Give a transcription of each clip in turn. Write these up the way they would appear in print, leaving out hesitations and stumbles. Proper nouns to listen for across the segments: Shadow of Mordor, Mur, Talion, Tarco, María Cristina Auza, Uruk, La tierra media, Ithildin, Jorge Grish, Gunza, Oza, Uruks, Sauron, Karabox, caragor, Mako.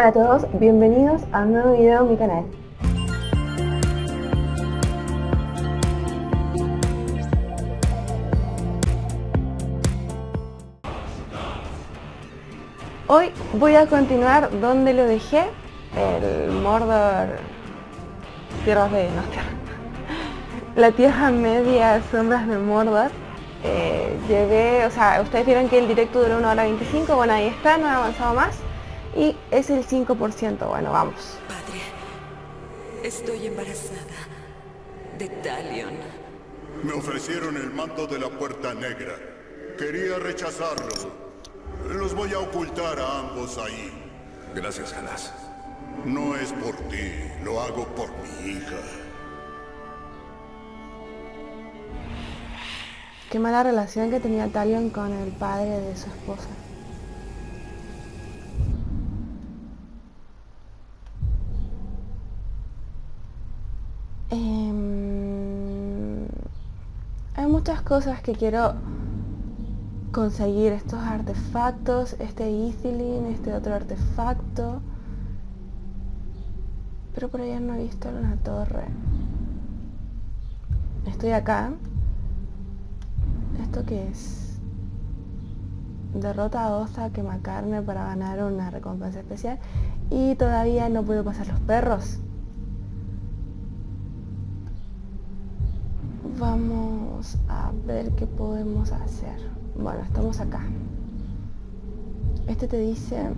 Hola a todos, bienvenidos a un nuevo video en mi canal. Hoy voy a continuar donde lo dejé, el Mordor, la Tierra Media, Sombras de Mordor. Llevé, o sea, ustedes vieron que el directo duró 1 hora 25, bueno, ahí está, no he avanzado más. Y es el 5%, bueno, vamos. Padre, estoy embarazada de Talion. Me ofrecieron el mando de la Puerta Negra. Quería rechazarlo. Los voy a ocultar a ambos ahí. Gracias, Ganas. No es por ti, lo hago por mi hija. Qué mala relación que tenía Talion con el padre de su esposa. Hay muchas cosas que quiero conseguir, estos artefactos, este Ithildin, este otro artefacto, pero por allá no he visto una torre. Estoy acá. ¿Esto qué es? Derrota a Oza, quema carne para ganar una recompensa especial. Y todavía no puedo pasar los perros. Vamos a ver qué podemos hacer. Bueno, estamos acá. Este te dice...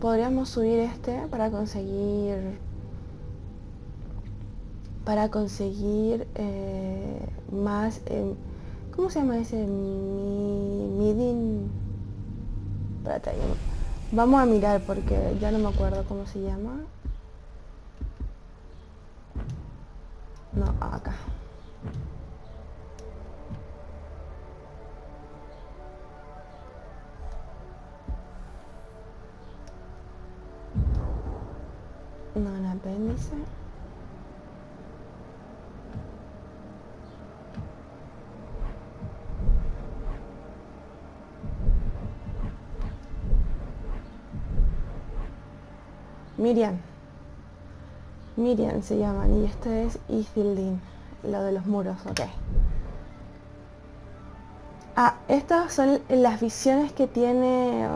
podríamos subir este para conseguir... más... ¿cómo se llama ese? Midin... Espérate ahí. Vamos a mirar porque ya no me acuerdo cómo se llama. No, acá. No, el apéndice. Miriam se llaman, y este es Ithildin, lo de los muros, ok. Ah, estas son las visiones que tiene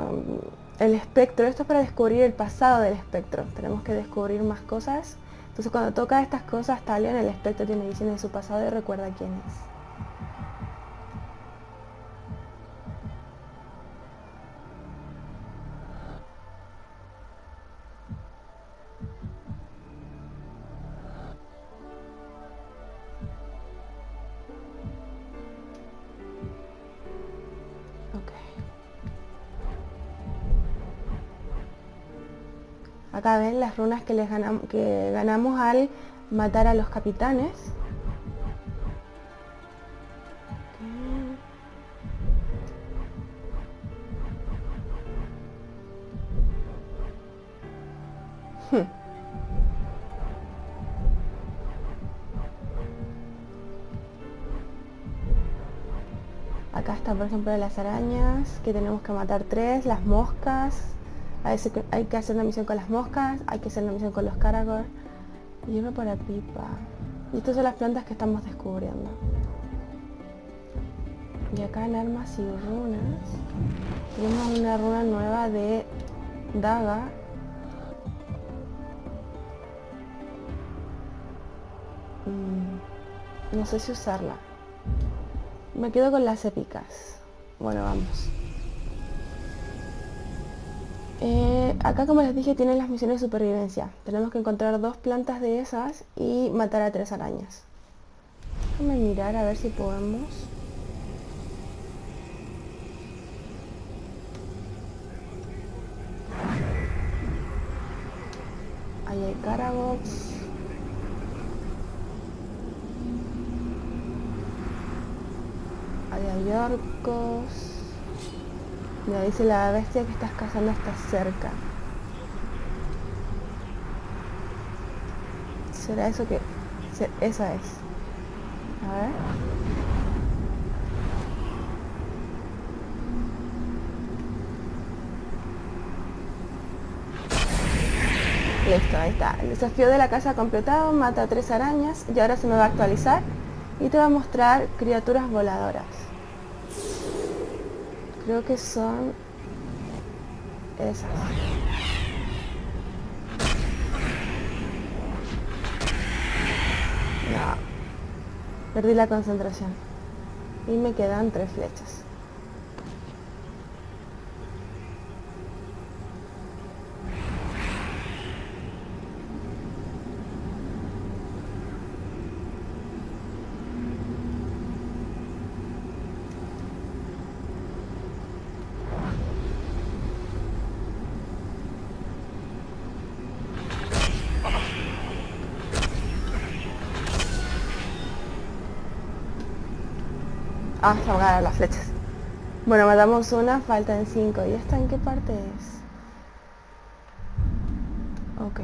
el espectro. Esto es para descubrir el pasado del espectro. Tenemos que descubrir más cosas. Entonces cuando toca estas cosas, Talion, el espectro, tiene visiones de su pasado y recuerda quién es. Acá ven las runas que ganamos al matar a los capitanes. Okay. Acá está, por ejemplo, las arañas, que tenemos que matar 3, las moscas. Hay que hacer una misión con las moscas, hay que hacer una misión con los Karabox. Hierba para pipa. Y estas son las plantas que estamos descubriendo. Y acá en armas y runas tenemos una runa nueva de daga. No sé si usarla. Me quedo con las épicas. Bueno, vamos. Acá, como les dije, tienen las misiones de supervivencia. Tenemos que encontrar 2 plantas de esas y matar a 3 arañas. Déjame mirar a ver si podemos. Ahí hay Karabox. Ahí hay orcos. Mira, dice la bestia que estás cazando está cerca. ¿Será eso que...? Esa es. A ver. Listo, ahí está. El desafío de la casa completado, mata a 3 arañas y ahora se me va a actualizar y te va a mostrar criaturas voladoras. Creo que son esas. No. Perdí la concentración. Y me quedan 3 flechas. Vamos a ahogar las flechas. Bueno, matamos una, faltan 5. ¿Y esta en qué parte es? Ok.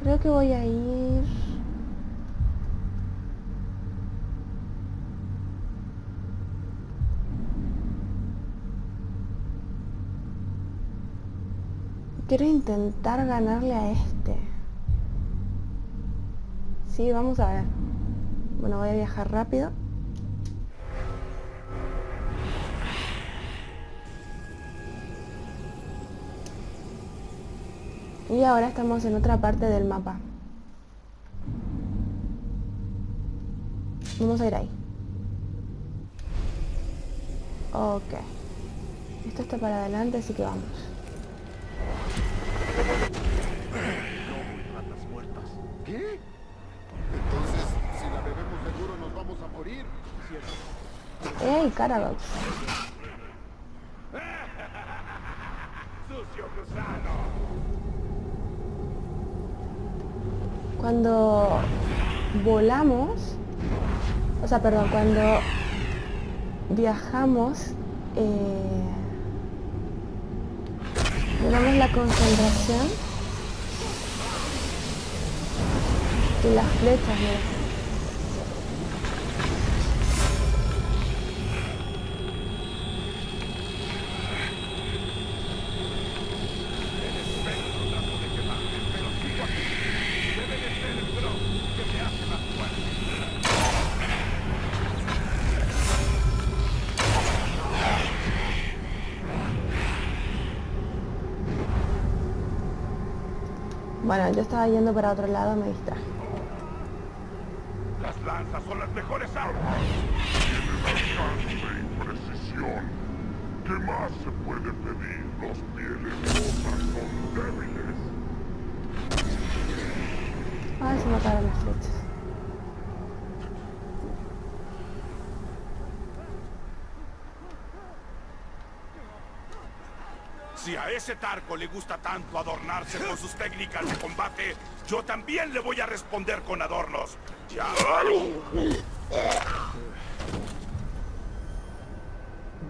Creo que voy a ir... Quiero intentar ganarle a este. Sí, vamos a ver. Bueno, voy a viajar rápido. Y ahora estamos en otra parte del mapa. Vamos a ir ahí. Ok. Esto está para adelante, así que vamos. ¿Qué? ¡Ey, Karabox! Cuando volamos, o sea, perdón, cuando viajamos, ganamos la concentración y las flechas, mira. Bueno, yo estaba yendo para otro lado, me distraje. Las lanzas son las mejores armas. Tienen bastante precisión. ¿Qué más se puede pedir? Los pieles rojas son débiles. Ay, se mataron las flechas. Si a ese Tarco le gusta tanto adornarse con sus técnicas de combate, yo también le voy a responder con adornos. Ya.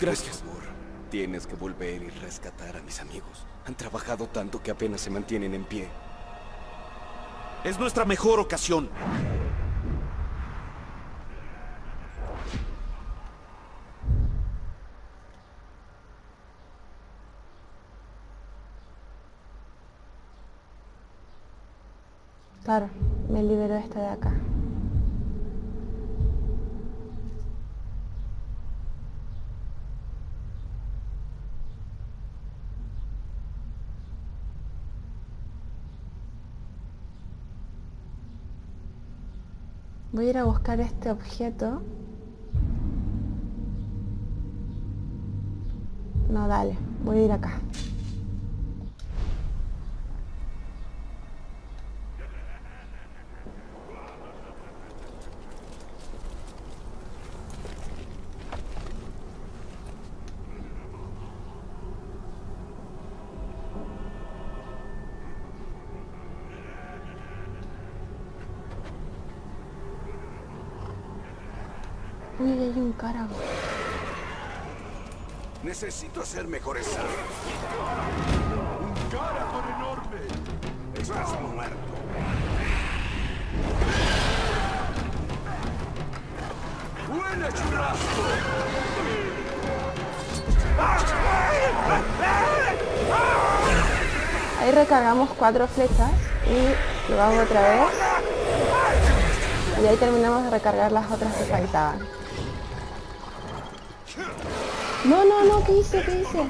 Gracias, Mur. Tienes que volver y rescatar a mis amigos. Han trabajado tanto que apenas se mantienen en pie. Es nuestra mejor ocasión. Claro, me liberó esta de acá. Voy a ir a buscar este objeto. No, dale, voy a ir acá. Uy, hay un Karabox. Necesito hacer mejores armas. ¡Un Karabox enorme! ¡Estás muerto! ¡Huele a churrasco! recargamos 4 flechas y lo hago otra vez. Y ahí terminamos de recargar las otras que faltaban. No, no, no, ¿qué hice? ¿Qué hice?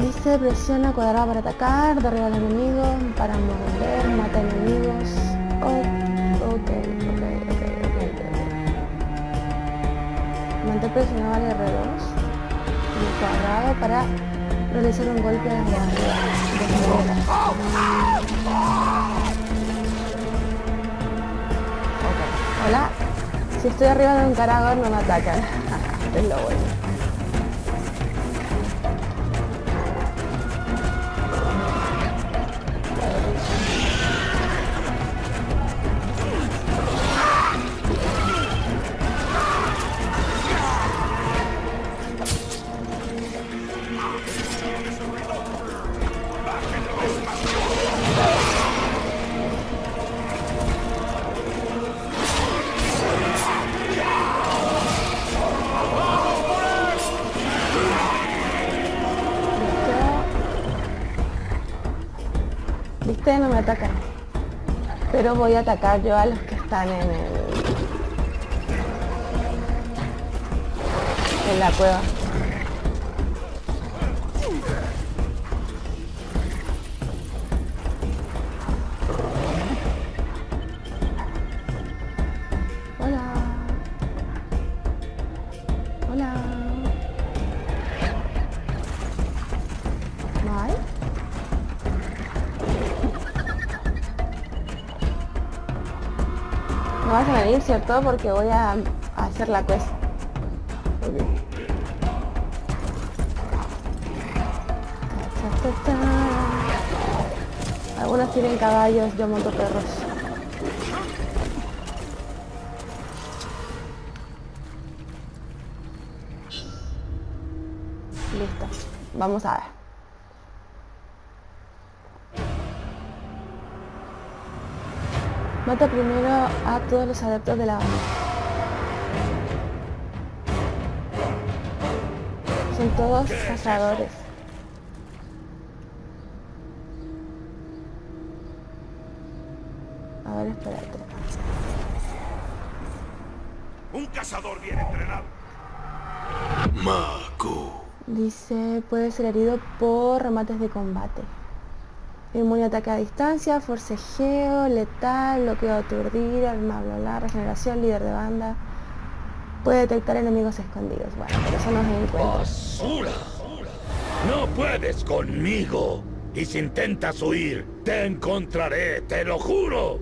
Dice presiona cuadrado para atacar, derriba al enemigo, para morder, mata enemigos. Ok. Mantén presionado al R2 y cuadrado para realizar un golpe desde arriba. Ok, hola. Si estoy arriba de un caragor no me atacan. Es lo bueno. No me atacan, pero voy a atacar yo a los que están en la cueva. ¿Cierto? Porque voy a hacer la cuesta. Okay. Algunos tienen caballos, yo monto perros. Listo. Vamos a ver. Mata primero a todos los adeptos de la banda. Son todos cazadores. A ver, espérate. Un cazador bien entrenado. Mako. Dice, puede ser herido por remates de combate. Inmune ataque a distancia, forcejeo, letal, bloqueo de aturdir, arma bla bla, regeneración, líder de banda. Puede detectar enemigos escondidos. Bueno, pero eso no es en cuenta. ¡Basura! ¡No puedes conmigo! Y si intentas huir, te encontraré, te lo juro.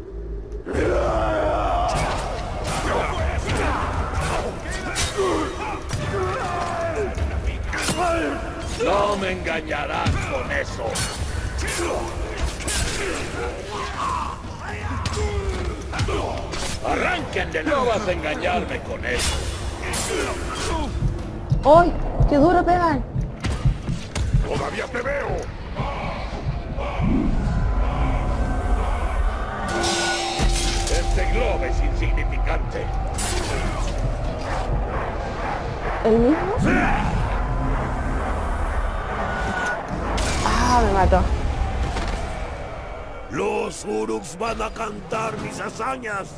No me engañarás con eso. ¡Arránquenle! ¡No vas a engañarme con eso! ¡Ay! ¡Qué duro pegan! ¡Todavía te veo! Este globo es insignificante. ¿El mismo? ¡Ah! Me mató. Los Uruks van a cantar mis hazañas.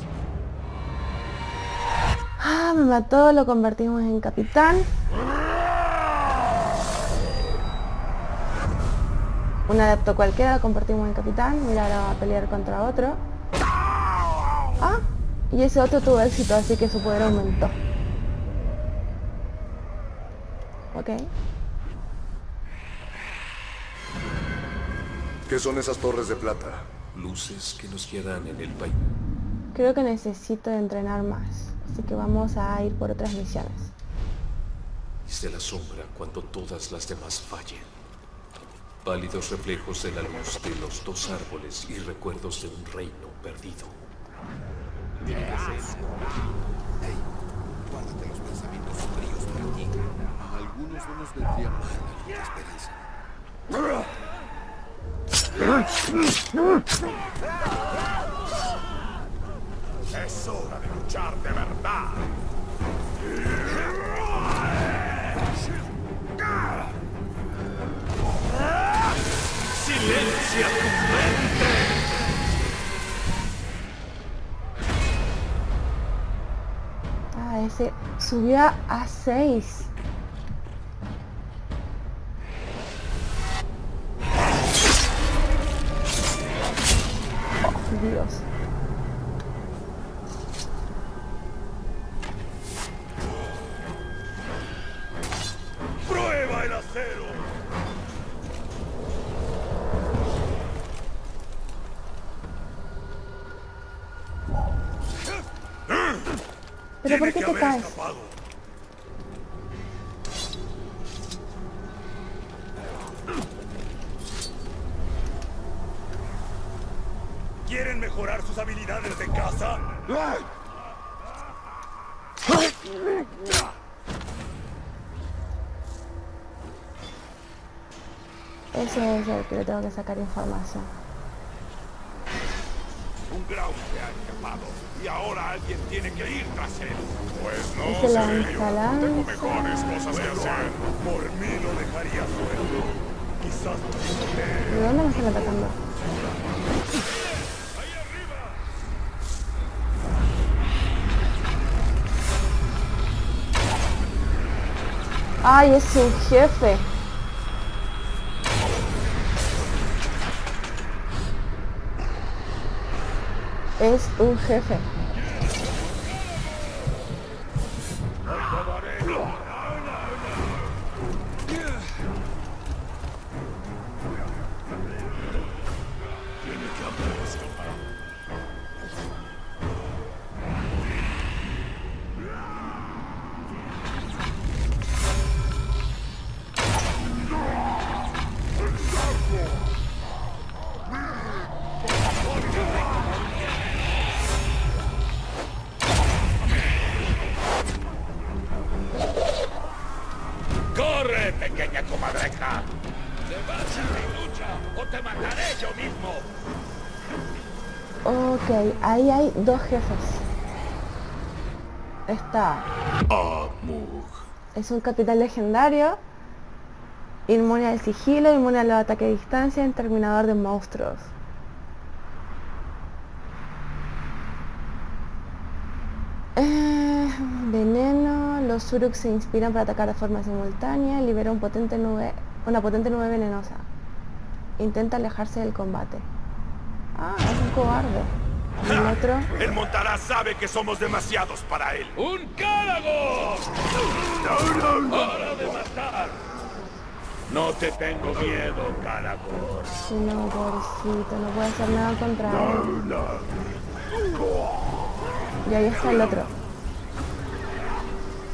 Ah, me mató, lo convertimos en capitán. Un adepto cualquiera lo convertimos en capitán. Mira, ahora va a pelear contra otro. Ah, y ese otro tuvo éxito, así que su poder aumentó. Ok. ¿Qué son esas torres de plata? Luces que nos quedan en el país. Creo que necesito entrenar más, así que vamos a ir por otras misiones. Hice la sombra cuando todas las demás fallen. Pálidos reflejos de la luz de los dos árboles y recuerdos de un reino perdido. Hey, guárdate los pensamientos fríos por aquí. A algunos no nos vendría mal la esperanza. Es hora de luchar de verdad. ¡Silencia tu mente! Ah, ese subió a 6. Oh, Dios. ¡Prueba el acero! ¿Pero por qué te caes? ¿Quieren mejorar sus habilidades de caza? Eso es el que le tengo que sacar información. Un grau se ha escapado y ahora alguien tiene que ir tras él. Pues no, señor. Tengo mejores cosas que hacer. Por mí lo dejaría suelto. Quizás no. ¿De dónde me están atacando? ¡Ahí arriba! ¡Ay, es un jefe! Es un jefe. Ahí hay dos jefes. Está Mur. Es un capitán legendario, inmune al sigilo, inmune a los ataques a distancia, exterminador de monstruos. Veneno. Los Suruk se inspiran para atacar de forma simultánea. Libera una potente nube venenosa. Intenta alejarse del combate. Ah, es un cobarde. El otro. El Montará sabe que somos demasiados para él. ¡Un Karabox! ¡Hora de matar! No te tengo miedo, Karabox. Sí, no, pobrecito, no puedo hacer nada contra él. Y ahí está el otro.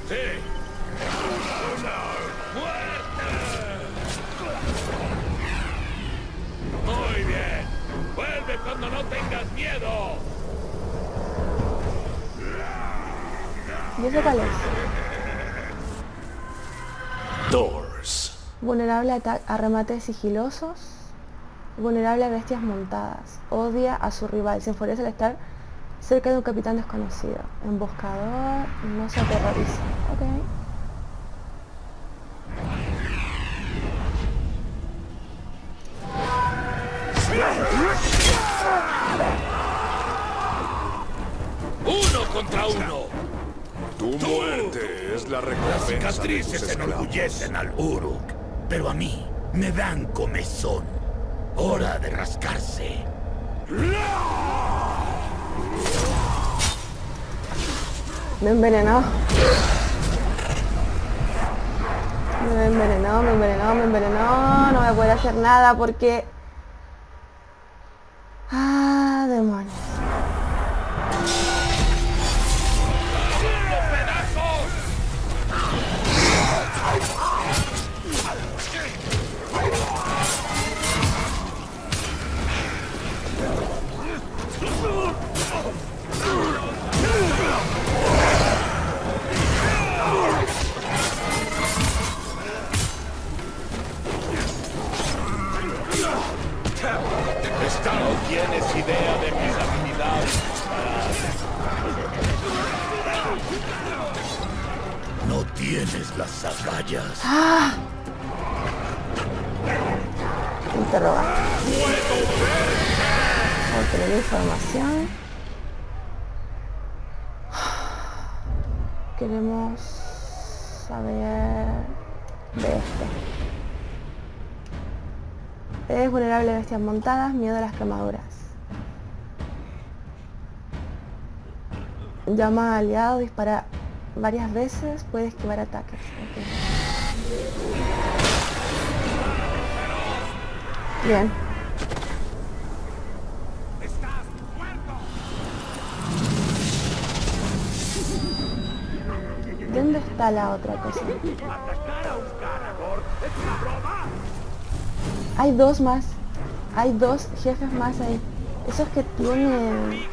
Sí. ¡Muerte! Muy bien. ¡Vuelve cuando no tengas miedo! ¿Y eso cuál es? Doors. Vulnerable a remates sigilosos. Vulnerable a bestias montadas. Odia a su rival. Se enfurece al estar cerca de un capitán desconocido. Emboscador. No se aterroriza. Ok. Uno contra uno. Tu muerte es la recompensa. Las cicatrices enorgullecen al Uruk, pero a mí me dan comezón. Hora de rascarse. Me envenenó. No voy a poder hacer nada porque Ah, demonios. ¿Tienes idea de mis habilidades? No tienes las agallas. ¡Ah! Interrogante. Otra información. Queremos saber de esto. Es vulnerable a bestias montadas, miedo a las quemaduras. Llama a aliado, dispara varias veces, puede esquivar ataques. Okay. Bien. ¡Estás muerto! ¿Dónde está la otra cosa? Atacar a un Karabox es una broma. Hay dos más. Hay dos jefes más ahí. Esos que tienen...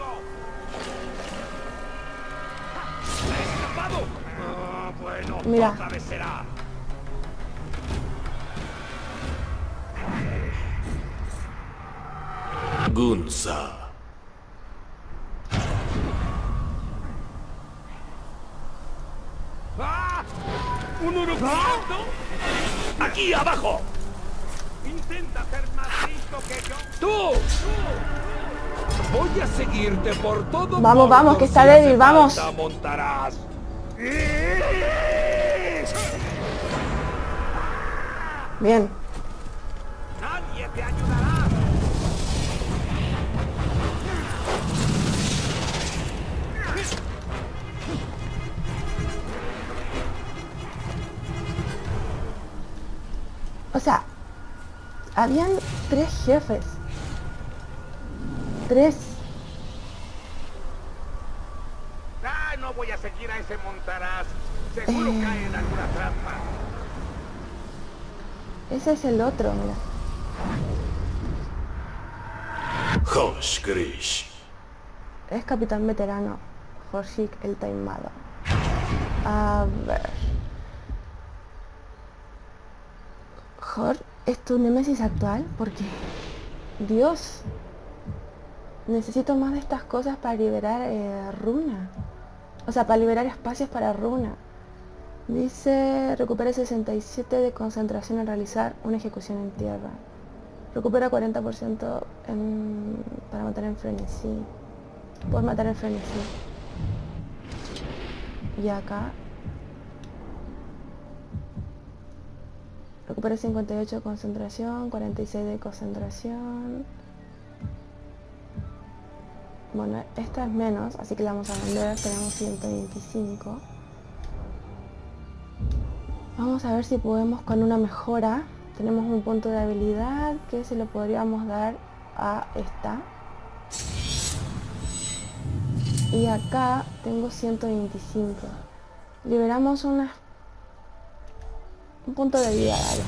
Mira. Gunza. ¿Un huracán? ¡Aquí abajo! Intenta ser más listo que yo. ¡Tú! Voy a seguirte por todo. Vamos, vamos, que está débil, vamos. Montarás. Bien. Nadie te ayudará. O sea, habían tres jefes. Tres. Ah, no voy a seguir a ese montaraz. Seguro cae en alguna trampa. Ese es el otro, mira. Jorge Grish. Es capitán veterano. Jorge el Taimado. A ver. Jorge. ¿Es tu némesis actual? Porque... Dios... Necesito más de estas cosas para liberar runa. O sea, para liberar espacios para runa. Dice... Recupera 67 de concentración al realizar una ejecución en tierra. Recupera 40% para matar en frenesí. Por matar en frenesí. Y acá... Recupera 58 de concentración, 46 de concentración. Bueno, esta es menos, así que la vamos a vender. Tenemos 125. Vamos a ver si podemos con una mejora. Tenemos un punto de habilidad que se lo podríamos dar a esta. Y acá tengo 125. Liberamos unas... Un punto de vida, vale.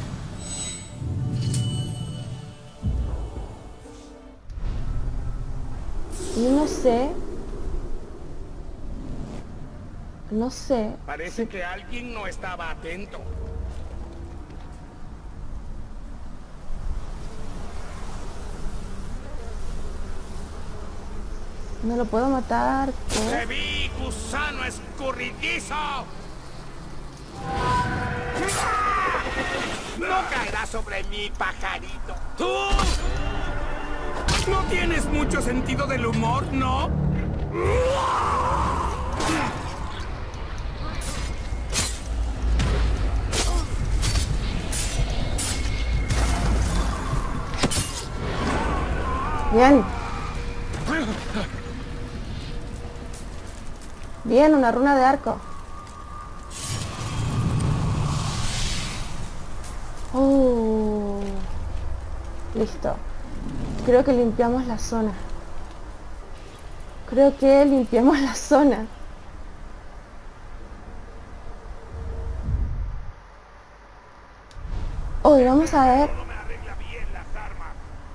Yo no sé. No sé. Parece que alguien no estaba atento. No lo puedo matar. ¡Te vi, gusano escurridizo! ¡No caerá sobre mí, pajarito! ¡Tú! ¿No tienes mucho sentido del humor, no? Bien. Bien, una runa de arco. Listo. Creo que limpiamos la zona. Hoy vamos a ver...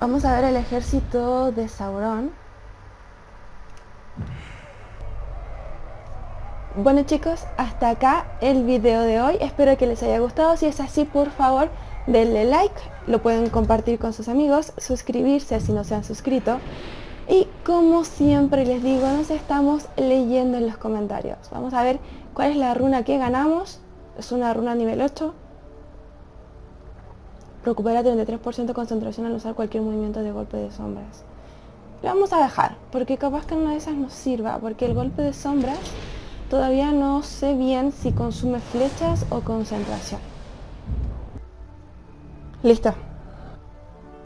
Vamos a ver el ejército de Sauron. Bueno chicos, hasta acá el video de hoy. Espero que les haya gustado. Si es así, por favor, denle like. Lo pueden compartir con sus amigos. Suscribirse si no se han suscrito. Y como siempre les digo, nos estamos leyendo en los comentarios. Vamos a ver cuál es la runa que ganamos. Es una runa nivel 8. Recupera 33% de concentración al usar cualquier movimiento de golpe de sombras. Lo vamos a dejar, porque capaz que una de esas nos sirva, porque el golpe de sombras todavía no sé bien si consume flechas o concentración. Listo.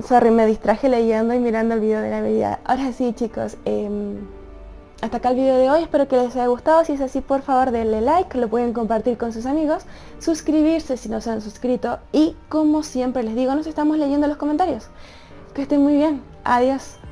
Sorry, me distraje leyendo y mirando el video de la habilidad. Ahora sí chicos, hasta acá el video de hoy, espero que les haya gustado. Si es así, por favor denle like, lo pueden compartir con sus amigos, suscribirse si no se han suscrito y como siempre les digo, nos estamos leyendo los comentarios. Que estén muy bien, adiós.